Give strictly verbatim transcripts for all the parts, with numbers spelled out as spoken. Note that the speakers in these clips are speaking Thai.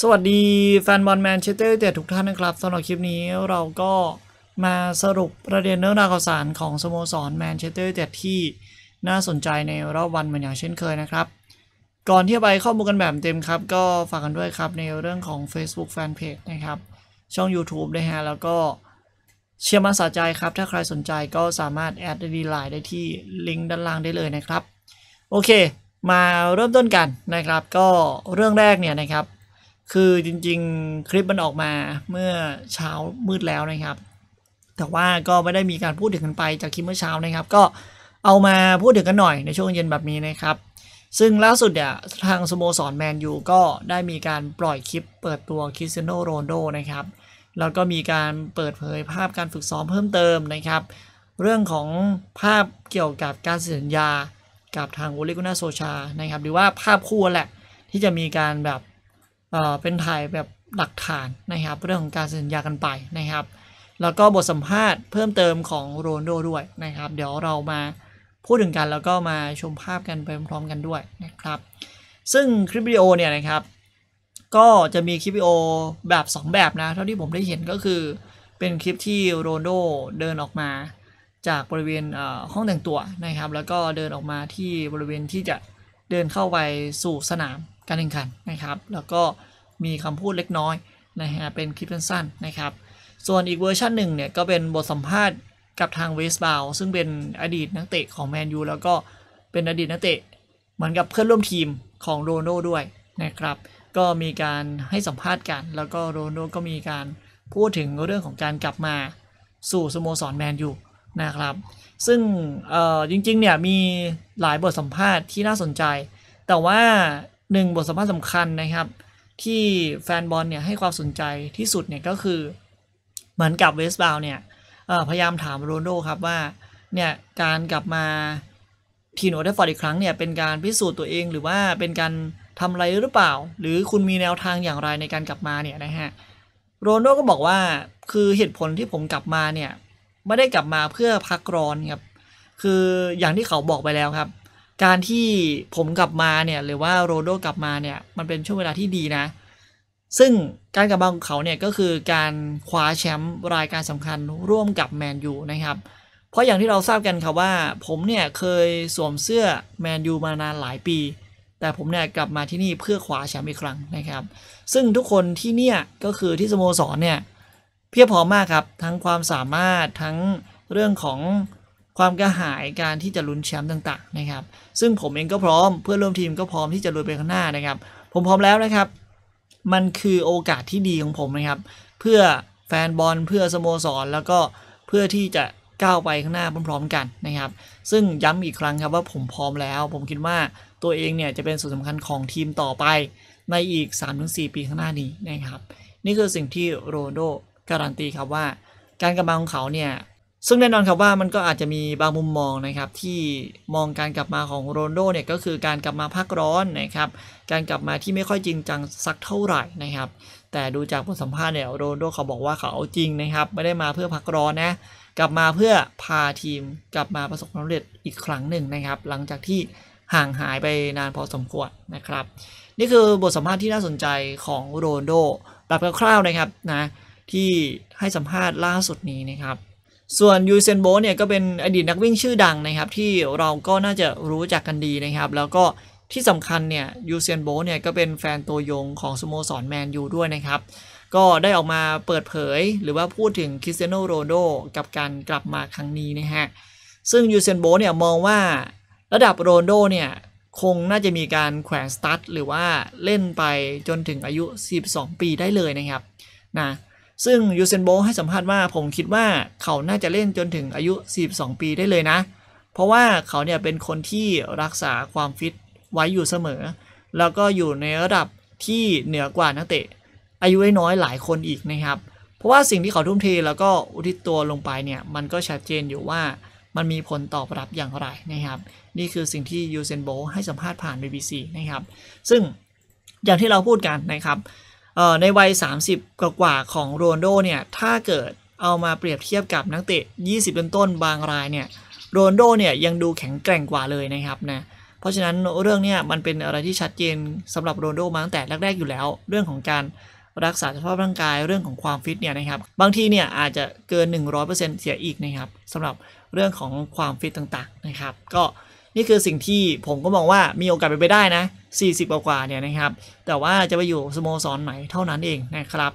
สวัสดีแฟนบอลแมนเชสเตอร์ยูไนเต็ดทุกท่านนะครับสำหรับคลิปนี้เราก็มาสรุปประเด็นเรื่องราวข่าวสารของสโมสรแมนเชสเตอร์ยูไนเต็ดที่น่าสนใจในรอบวันเหมือนอย่างเช่นเคยนะครับก่อนที่จะไปข้อมูลกันแบบเต็มครับก็ฝากกันด้วยครับในเรื่องของ Facebook Fanpage นะครับช่อง YouTube ด้วยฮะแล้วก็เชียร์มาสะใจครับถ้าใครสนใจก็สามารถแอดดีไลน์ได้ที่ลิงก์ด้านล่างได้เลยนะครับโอเคมาเริ่มต้นกันนะครับก็เรื่องแรกเนี่ยนะครับคือจริงๆคลิปมันออกมาเมื่อเช้ามืดแล้วนะครับแต่ว่าก็ไม่ได้มีการพูดถึงกันไปจากคลิปเมื่อเช้านะครับก็เอามาพูดถึงกันหน่อยในช่วงเย็นแบบนี้นะครับซึ่งล่าสุดเนี่ยทางสโมสรแมนยูก็ได้มีการปล่อยคลิปเปิดตัวคริสเตียโน โรนัลโด้นะครับแล้วก็มีการเปิดเผยภาพการฝึกซ้อมเพิ่มเติมนะครับเรื่องของภาพเกี่ยวกับการเซ็นสัญญากับทางโอเล กุนนาร์ โซลชาร์นะครับหรือว่าภาพคู่แหละที่จะมีการแบบเอ่อเป็นถ่ายแบบหลักฐานนะครับเรื่องของการเซ็นสัญญากันไปนะครับแล้วก็บทสัมภาษณ์เพิ่มเติมของโรนัลโด้ด้วยนะครับเดี๋ยวเรามาพูดถึงกันแล้วก็มาชมภาพกันไปพร้อมๆกันด้วยนะครับซึ่งคลิปวิดีโอเนี่ยนะครับก็จะมีคลิปวิดีโอแบบสองแบบนะเท่าที่ผมได้เห็นก็คือเป็นคลิปที่โรนัลโด้เดินออกมาจากบริเวณห้องแต่งตัวนะครับแล้วก็เดินออกมาที่บริเวณที่จะเดินเข้าไปสู่สนามการแข่งขันนะครับแล้วก็มีคำพูดเล็กน้อยนะฮะเป็นคลิปสั้นๆนะครับส่วนอีกเวอร์ชันหนึ่งเนี่ยก็เป็นบทสัมภาษณ์กับทางเวสต์บาวซึ่งเป็นอดีตนักเตะของแมนยูแล้วก็เป็นอดีตนักเตะเหมือนกับเพื่อนร่วมทีมของโรนัลโด้ด้วยนะครับก็มีการให้สัมภาษณ์กันแล้วก็โรนัลโด้ก็มีการพูดถึงเรื่องของการกลับมาสู่สโมสรแมนยูนะครับซึ่งจริงๆเนี่ยมีหลายบทสัมภาษณ์ที่น่าสนใจแต่ว่าหนึ่งบทสัมภาษณ์สำคัญนะครับที่แฟนบอลเนี่ยให้ความสนใจที่สุดเนี่ยก็คือเหมือนกับเวสต์บาวเนี่ยพยายามถามโรนัลโด้ครับว่าเนี่ยการกลับมาทีมโอลด์แทรฟฟอร์ดอีกครั้งเนี่ยเป็นการพิสูจน์ตัวเองหรือว่าเป็นการทำอะไรหรือเปล่าหรือคุณมีแนวทางอย่างไรในการกลับมาเนี่ยนะฮะโรนัลโด้ก็บอกว่าคือเหตุผลที่ผมกลับมาเนี่ยไม่ได้กลับมาเพื่อพักร้อนครับคืออย่างที่เขาบอกไปแล้วครับการที่ผมกลับมาเนี่ยหรือว่าโรนัลโด้กลับมาเนี่ยมันเป็นช่วงเวลาที่ดีนะซึ่งการกลับมาของเขาเนี่ยก็คือการคว้าแชมป์รายการสำคัญร่วมกับแมนยูนะครับเพราะอย่างที่เราทราบกันครับว่าผมเนี่ยเคยสวมเสื้อแมนยูมานานหลายปีแต่ผมเนี่ยกลับมาที่นี่เพื่อคว้าแชมป์อีกครั้งนะครับซึ่งทุกคนที่เนี่ยก็คือที่สโมสรเนี่ยเพียบพร้อมมากครับทั้งความสามารถทั้งเรื่องของความกระหายการที่จะลุ้นแชมป์ต่างๆนะครับซึ่งผมเองก็พร้อมเพื่อนร่วมทีมก็พร้อมที่จะลุยไปข้างหน้านะครับผมพร้อมแล้วนะครับมันคือโอกาสที่ดีของผมนะครับเพื่อแฟนบอลเพื่อสโมสรแล้วก็เพื่อที่จะก้าวไปข้างหน้าพร้อมๆกันนะครับซึ่งย้ำอีกครั้งครับว่าผมพร้อมแล้วผมคิดว่าตัวเองเนี่ยจะเป็นส่วนสำคัญของทีมต่อไปในอีก สามถึงสี่ ปีข้างหน้านี้นะครับนี่คือสิ่งที่โรนัลโด้การันตีครับว่าการกลับมาของเขาเนี่ยซึ่งแน่นอนครับว่ามันก็อาจจะมีบางมุมมองนะครับที่มองการกลับมาของโรนัลโด้เนี่ยก็คือการกลับมาพักร้อนนะครับการกลับมาที่ไม่ค่อยจริงจังสักเท่าไหร่นะครับแต่ดูจากบทสัมภาษณ์เนี่ยโรนัลโด้เขาบอกว่าเขาเอาจริงนะครับไม่ได้มาเพื่อพักร้อนนะกลับมาเพื่อพาทีมกลับมาประสบความสำเร็จอีกครั้งหนึ่งนะครับหลังจากที่ห่างหายไปนานพอสมควรนะครับนี่คือบทสัมภาษณ์ที่น่าสนใจของโรนัลโด้แบบคร่าวๆนะครับนะที่ให้สัมภาษณ์ล่าสุดนี้นะครับส่วนยูเซนโบลต์เนี่ยก็เป็นอดีตนักวิ่งชื่อดังนะครับที่เราก็น่าจะรู้จักกันดีนะครับแล้วก็ที่สำคัญเนี่ยยูเซนโบลต์เนี่ยก็เป็นแฟนตัวยงของสโมสรแมนยูด้วยนะครับก็ได้ออกมาเปิดเผยหรือว่าพูดถึงคริสเตียโน โรนัลโด้กับการกลับมาครั้งนี้นะฮะซึ่งยูเซนโบลต์เนี่ยมองว่าระดับโรนัลโด้เนี่ยคงน่าจะมีการแขวนสตั๊ดหรือว่าเล่นไปจนถึงอายุสิบสองปีได้เลยนะครับนะซึ่งยูเซนโบลต์ให้สัมภาษณ์ว่าผมคิดว่าเขาน่าจะเล่นจนถึงอายุสิบสองปีได้เลยนะเพราะว่าเขาเนี่ยเป็นคนที่รักษาความฟิตไว้อยู่เสมอแล้วก็อยู่ในระดับที่เหนือกว่านักเตะอายุน้อยหลายคนอีกนะครับเพราะว่าสิ่งที่เขาทุ่มเทแล้วก็อุทิศตัวลงไปเนี่ยมันก็ชัดเจนอยู่ว่ามันมีผลตอบรับอย่างไรนะครับนี่คือสิ่งที่ยูเซนโบลต์ให้สัมภาษณ์ผ่าน บี บี ซี นะครับซึ่งอย่างที่เราพูดกันนะครับในวัยสามสิบกว่าของโรนัลโด้เนี่ยถ้าเกิดเอามาเปรียบเทียบกับนักเตะยี่สิบต้นๆบางรายเนี่ยโรนัลโด้เนี่ยยังดูแข็งแกร่งกว่าเลยนะครับนะ เพราะฉะนั้นเรื่องนี้มันเป็นอะไรที่ชัดเจนสำหรับโรนัลโดมาตั้งแต่แรกๆอยู่แล้วเรื่องของการรักษาสภาพร่างกายเรื่องของความฟิตเนี่ยนะครับบางทีเนี่ยอาจจะเกิน หนึ่งร้อยเปอร์เซ็นต์ เสียอีกนะครับสำหรับเรื่องของความฟิตต่างๆนะครับก็นี่คือสิ่งที่ผมก็มองว่ามีโอกาสไปไปได้นะสี่สิบกว่าเนี่ยนะครับแต่ว่าจะไปอยู่สโมสรไหนเท่านั้นเองนะครับ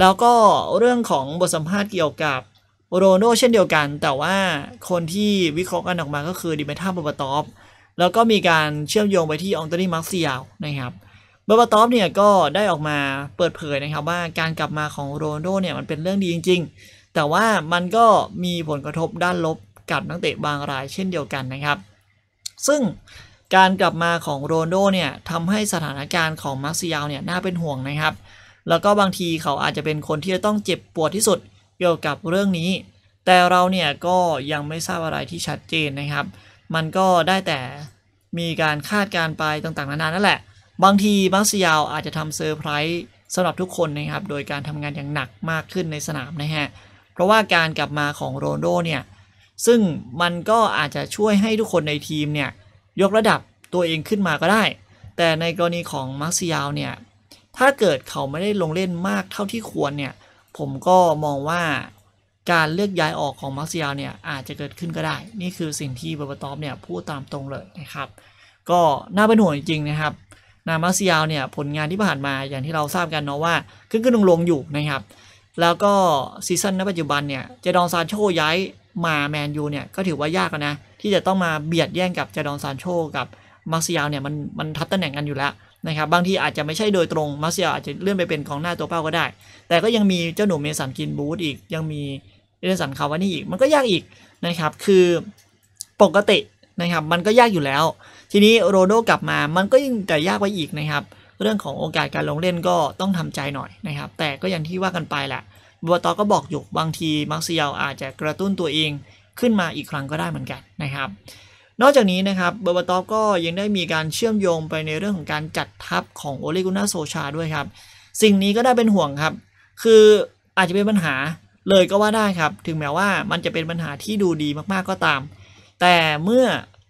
แล้วก็เรื่องของบทสัมภาษณ์เกี่ยวกับโรนัลโดเช่นเดียวกันแต่ว่าคนที่วิเคราะห์กันออกมาก็คือดิเมทาบาบาตอฟแล้วก็มีการเชื่อมโยงไปที่อองโตนีมาร์เซียลนะครับบาบาตอฟเนี่ยก็ได้ออกมาเปิดเผยนะครับว่าการกลับมาของโรนัลโดเนี่ยมันเป็นเรื่องดีจริงๆแต่ว่ามันก็มีผลกระทบด้านลบกับนักเตะบางรายเช่นเดียวกันนะครับซึ่งการกลับมาของโรนัลโดเนี่ยทำให้สถานการณ์ของมาร์เซียลเนี่ยน่าเป็นห่วงนะครับแล้วก็บางทีเขาอาจจะเป็นคนที่จะต้องเจ็บปวดที่สุดเกี่ยวกับเรื่องนี้แต่เราเนี่ยก็ยังไม่ทราบอะไรที่ชัดเจนนะครับมันก็ได้แต่มีการคาดการณ์ไปต่างๆนานานั่นแหละบางทีมาร์เซียลอาจจะทำเซอร์ไพรส์สำหรับทุกคนนะครับโดยการทำงานอย่างหนักมากขึ้นในสนามนะฮะเพราะว่าการกลับมาของโรนัลโดเนี่ยซึ่งมันก็อาจจะช่วยให้ทุกคนในทีมเนี่ยยกระดับตัวเองขึ้นมาก็ได้แต่ในกรณีของมาร์เซียลเนี่ยถ้าเกิดเขาไม่ได้ลงเล่นมากเท่าที่ควรเนี่ยผมก็มองว่าการเลือกย้ายออกของมาร์เซียลเนี่ยอาจจะเกิดขึ้นก็ได้นี่คือสิ่งที่บาบาตอฟเนี่ยพูดตามตรงเลยนะครับก็น่าเป็นห่วงจริงๆนะครับนามาร์เซียลเนี่ยผลงานที่ผ่านมาอย่างที่เราทราบกันเนาะว่าขึ้นขึ้นลงลงอยู่นะครับแล้วก็ซีซั่นณปัจจุบันเนี่ยเจดอนซานโชย้ายมาแมนยูเนี่ยก็ถือว่ายากแล้วนะที่จะต้องมาเบียดแย่งกับเจดอนซานโชกับมาร์เซียลเนี่ยมันมันทับตำแหน่งกันอยู่แล้วนะครับบางทีอาจจะไม่ใช่โดยตรงมาร์เซียลอาจจะเลื่อนไปเป็นกองหน้าตัวเป้าก็ได้แต่ก็ยังมีเจ้าหนุ่มเมสันกินบูธอีกยังมีเอเดนสันคาวานี่อีกมันก็ยากอีกนะครับคือปกตินะครับมันก็ยากอยู่แล้วทีนี้โรนัลโดกลับมามันก็ยิ่งแต่ยากไปอีกนะครับเรื่องของโอกาสการลงเล่นก็ต้องทำใจหน่อยนะครับแต่ก็อย่างที่ว่ากันไปแหละบอตก็บอกอยู่บางทีมาร์เซียลอาจจะกระตุ้นตัวเองขึ้นมาอีกครั้งก็ได้เหมือนกันนะครับนอกจากนี้นะครับเบอร์บาตอฟก็ยังได้มีการเชื่อมโยงไปในเรื่องของการจัดทัพของโอเลกุน่าโซชาด้วยครับสิ่งนี้ก็ได้เป็นห่วงครับคืออาจจะเป็นปัญหาเลยก็ว่าได้ครับถึงแม้ว่ามันจะเป็นปัญหาที่ดูดีมากๆก็ตามแต่เมื่อ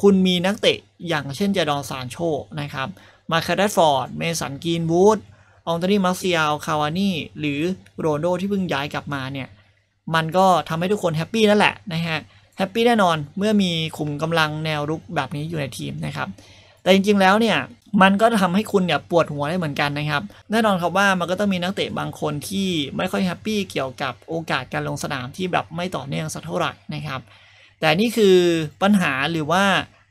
คุณมีนักเตะอย่างเช่นเจดอนซานโชนะครับมาร์คัส แรชฟอร์ดเมสัน กรีนวูดอองโตนี มาร์เซียล คาวานี่หรือโรนัลโดที่เพิ่งย้ายกลับมาเนี่ยมันก็ทำให้ทุกคนแฮปปี้นั่นแหละนะฮะแฮปปี้แน่นอนเมื่อมีขุมกำลังแนวรุกแบบนี้อยู่ในทีมนะครับแต่จริงๆแล้วเนี่ยมันก็ทำให้คุณเนี่ยปวดหัวได้เหมือนกันนะครับแน่นอนครับว่ามันก็ต้องมีนักเตะบางคนที่ไม่ค่อยแฮปปี้เกี่ยวกับโอกาสการลงสนามที่แบบไม่ต่อเนื่องสักเท่าไหร่นะครับแต่นี่คือปัญหาหรือว่า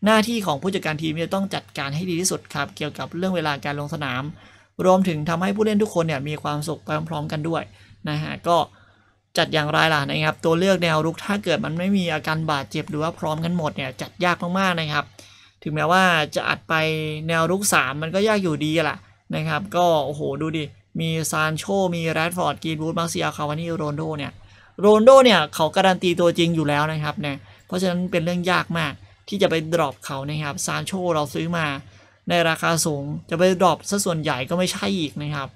หน้าที่ของผู้จัดการทีมจะต้องจัดการให้ดีที่สุดครับเกี่ยวกับเรื่องเวลาการลงสนามรวมถึงทำให้ผู้เล่นทุกคนเนี่ยมีความสุขไปพร้อมๆกันด้วยนะฮะก็จัดอย่างไรล่ะนะครับตัวเลือกแนวรุกถ้าเกิดมันไม่มีอาการบาดเจ็บหรือว่าพร้อมกันหมดเนี่ยจัดยากมากๆนะครับถึงแม้ว่าจะอัดไปแนวรุกสามมันก็ยากอยู่ดีแหละนะครับก็โอ้โหดูดิมีซานโชมีแรชฟอร์ดกรีนวูดมาร์เซียลคาวานี่โรนัลโดเนี่ยโรนัลโดเนี่ยเขาการันตีตัวจริงอยู่แล้วนะครับเนี่ยเพราะฉะนั้นเป็นเรื่องยากมากที่จะไปดรอปเขานะครับซานโชเราซื้อมาในราคาสูงจะไปดรอปซะส่วนใหญ่ก็ไม่ใช่อีกนะครับ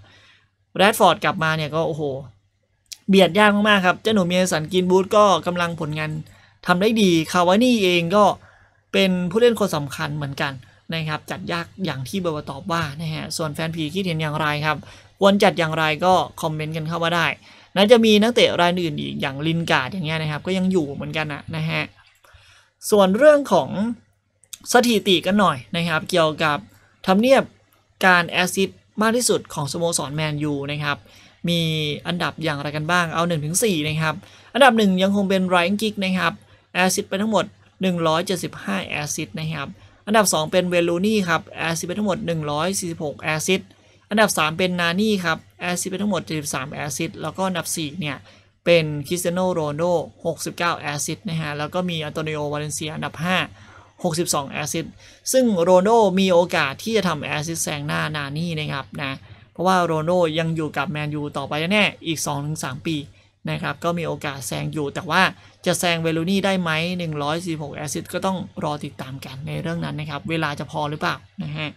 แรชฟอร์ดกลับมาเนี่ยก็โอ้โหเบียดยากมากๆครับเจ้าหนูเมสัน กรีนวูดก็กำลังผลงานทำได้ดีคาวานี่เองก็เป็นผู้เล่นคนสำคัญเหมือนกันนะครับจัดยากอย่างที่บาบาตอฟว่านะฮะส่วนแฟนผีคิดเห็นอย่างไรครับควรจัดอย่างไรก็คอมเมนต์กันเข้ามาได้น่าจะมีนักเตะรายอื่นอีกอย่างลินการ์ดอย่างเงี้ยนะครับก็ยังอยู่เหมือนกันนะนะฮะส่วนเรื่องของสถิติกันหน่อยนะครับเกี่ยวกับทำเนียบการแอสซิสต์มากที่สุดของสโมสรแมนยูนะครับมีอันดับอย่างไรกันบ้างเอาหนึ่งถึงสี่นะครับอันดับหนึ่งยังคงเป็นไรอันกิกนะครับแอสซิสต์ไปทั้งหมดหนึ่งร้อยเจ็ดสิบห้าแอสซิสต์นะครับอันดับสองเป็นเวลูนี่ครับแอสซิสต์ไปทั้งหมดหนึ่งร้อยสี่สิบหกแอสซิสต์อันดับสามเป็นนานี่ครับแอสซิสต์ไปทั้งหมดเจ็ดสิบสามแอสซิสต์แล้วก็อันดับสี่เนี่ยเป็นคริสเตียโนโรนัลโดหกสิบเก้าแอสซิสต์นะฮะแล้วก็มีอันโตนิโอวาเลนเซียอันดับห้า หกสิบสองแอสซิสต์ซึ่งโรนัลโดมีโอกาสที่จะทำแอสซิสต์แซงหน้านานี่นะครับนะเพราะว่าโรนัลโดยังอยู่กับแมนยูต่อไปแน่อีก สองถึงสาม ปีนะครับก็มีโอกาสแซงอยู่แต่ว่าจะแซงเวลูนี่ได้ไหมหนึ่งร้อยสี่สิบหกแอสซิสต์ก็ต้องรอติดตามกันในเรื่องนั้นนะครับเวลาจะพอหรือเปล่านะฮะ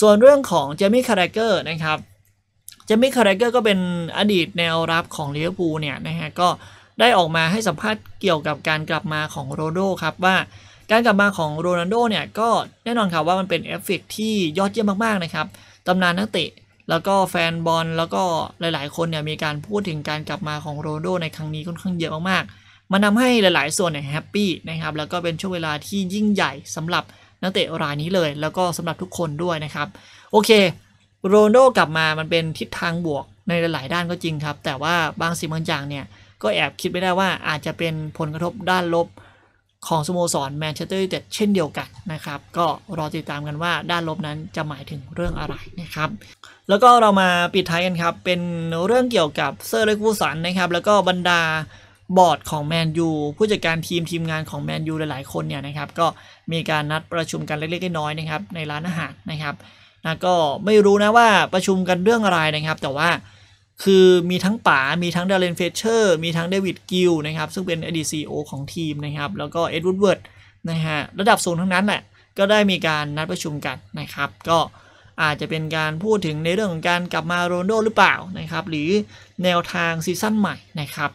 ส่วนเรื่องของเจมี่ คาร์แรเกอร์นะครับเจมี่ คาร์แรเกอร์ก็เป็นอดีตแนวรับของลิเวอร์พูลเนี่ยนะฮะก็ได้ออกมาให้สัมภาษณ์เกี่ยวกับการกลับมาของโรนัลโดครับว่า การกลับมาของโรนัลโดเนี่ยก็แน่นอนครับว่ามันเป็นเอฟเฟกต์ที่ยอดเยี่ยมมากๆนะครับตำนานนักเตะแล้วก็แฟนบอลแล้วก็หลายๆคนเนี่ยมีการพูดถึงการกลับมาของโรนัลโดในครั้งนี้ค่อนข้างเยอะมากๆมันทำให้หลายๆส่วนเนี่ยแฮปปี้นะครับแล้วก็เป็นช่วงเวลาที่ยิ่งใหญ่สำหรับนักเตะรายนี้เลยแล้วก็สำหรับทุกคนด้วยนะครับโอเคโรนัลโดกลับมามันเป็นทิศทางบวกในหลายๆด้านก็จริงครับแต่ว่าบางสิ่งบางอย่างเนี่ยก็แอบคิดไม่ได้ว่าอาจจะเป็นผลกระทบด้านลบของสโมสรแมนเชสเตอร์ยูไนเต็ดเช่นเดียวกันนะครับก็รอติดตามกันว่าด้านลบนั้นจะหมายถึงเรื่องอะไรนะครับแล้วก็เรามาปิดท้ายกันครับเป็นเรื่องเกี่ยวกับเซอร์เล็กฟูสันนะครับแล้วก็บรรดาบอร์ดของแมนยูผู้จัดการทีมทีมงานของแมนยูหลายๆคนเนี่ยนะครับก็มีการนัดประชุมกันเล็กๆน้อยๆนะครับในร้านอาหารนะครับนะก็ไม่รู้นะว่าประชุมกันเรื่องอะไรนะครับแต่ว่าคือมีทั้งป๋ามีทั้งเดลเลนเฟเชอร์มีทั้งเดวิดกิลนะครับซึ่งเป็นอดีตซีอีโอของทีมนะครับแล้วก็เอ็ดวูดเวิร์ดนะฮะระดับสูงทั้งนั้นแหละก็ได้มีการนัดประชุมกันนะครับก็อาจจะเป็นการพูดถึงในเรื่องของการกลับมาโรนัลโดหรือเปล่านะครับหรือแนวทางซีซั่นใหม่นะครับ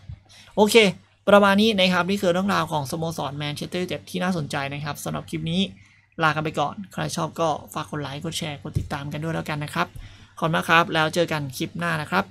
โอเคประมาณนี้นะครับนี่คือเรื่องราวของสโมสรแมนเชสเตอร์ยูไนเต็ดที่น่าสนใจนะครับสำหรับคลิปนี้ลากันไปก่อนใครชอบก็ฝากกดไลค์กดแชร์กดติดตามกันด้วยแล้วกันนะครับขอบคุณมากครับแล้วเจอกันคลิปหน้านะครับ